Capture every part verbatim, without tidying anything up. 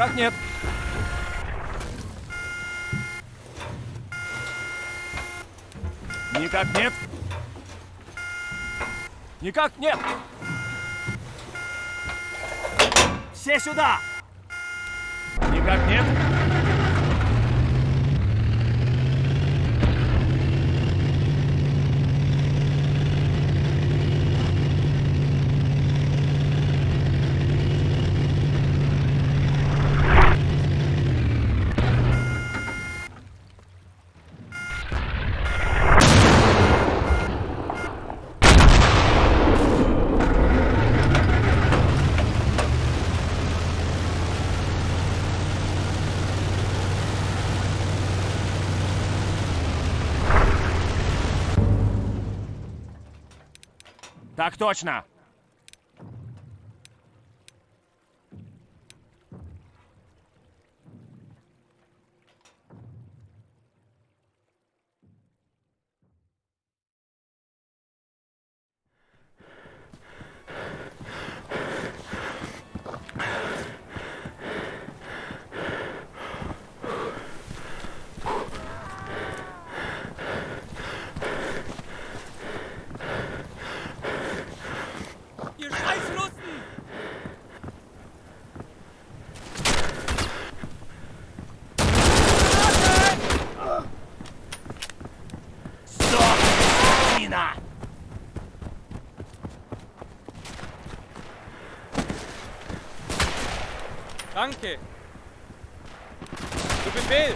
Как нет? Никак нет. Никак нет. Все сюда. Никак нет. Так точно. Danke. Zu Befehl.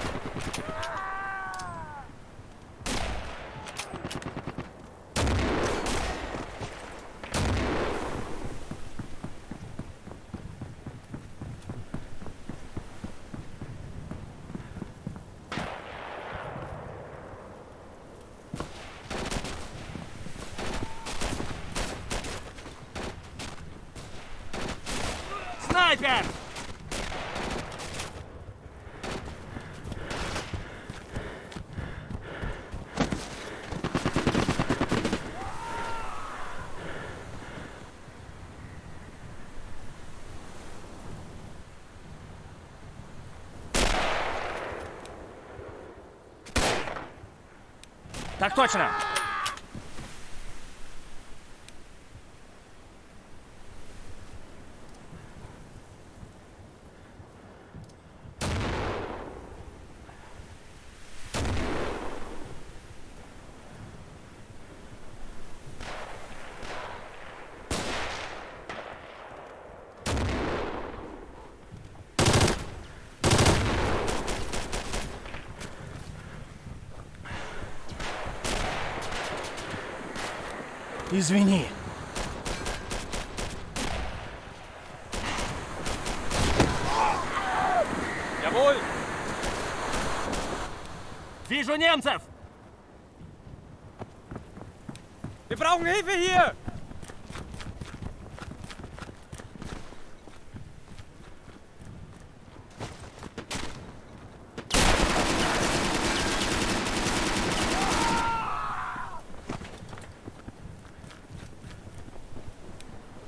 Sniper! Так точно! Извини. Jawohl. Вижу немцев. Wir brauchen Hilfe hier.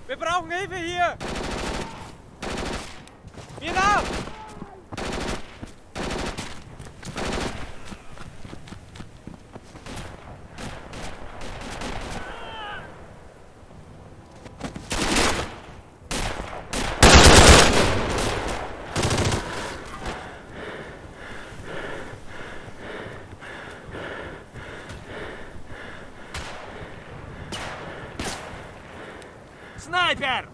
Wir brauchen Hilfe hier! Mir nach! Снайпер!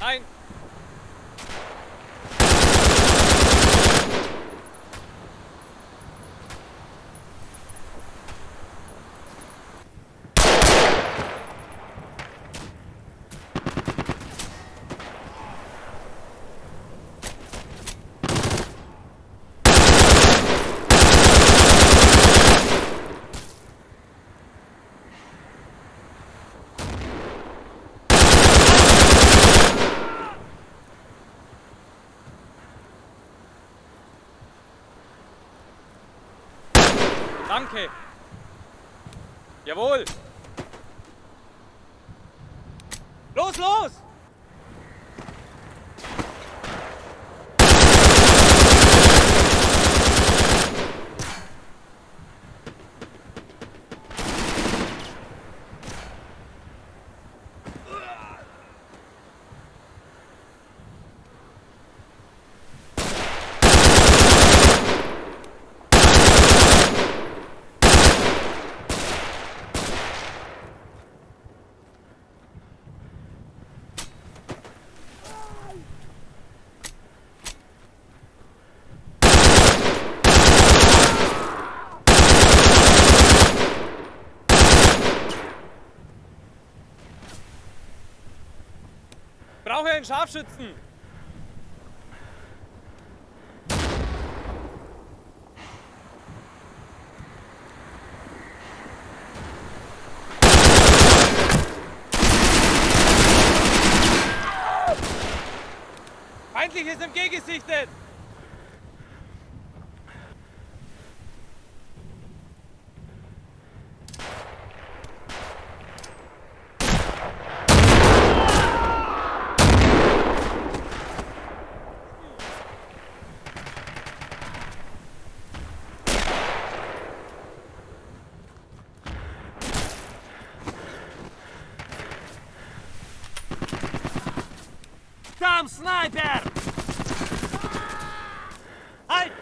Nein! Danke. Jawohl. Los, los. Ich brauche einen Scharfschützen! Feindliches M G gesichtet! Там снайпер! Ай!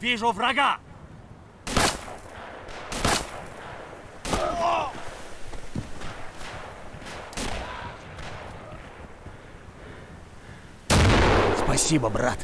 Вижу врага! Спасибо, брат.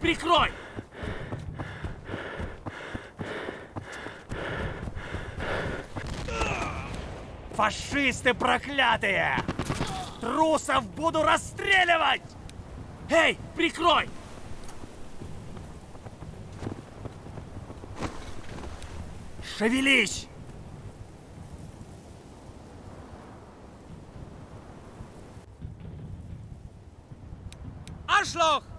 Прикрой! Фашисты проклятые! Трусов буду расстреливать! Эй, прикрой! Шевелись! Arschloch!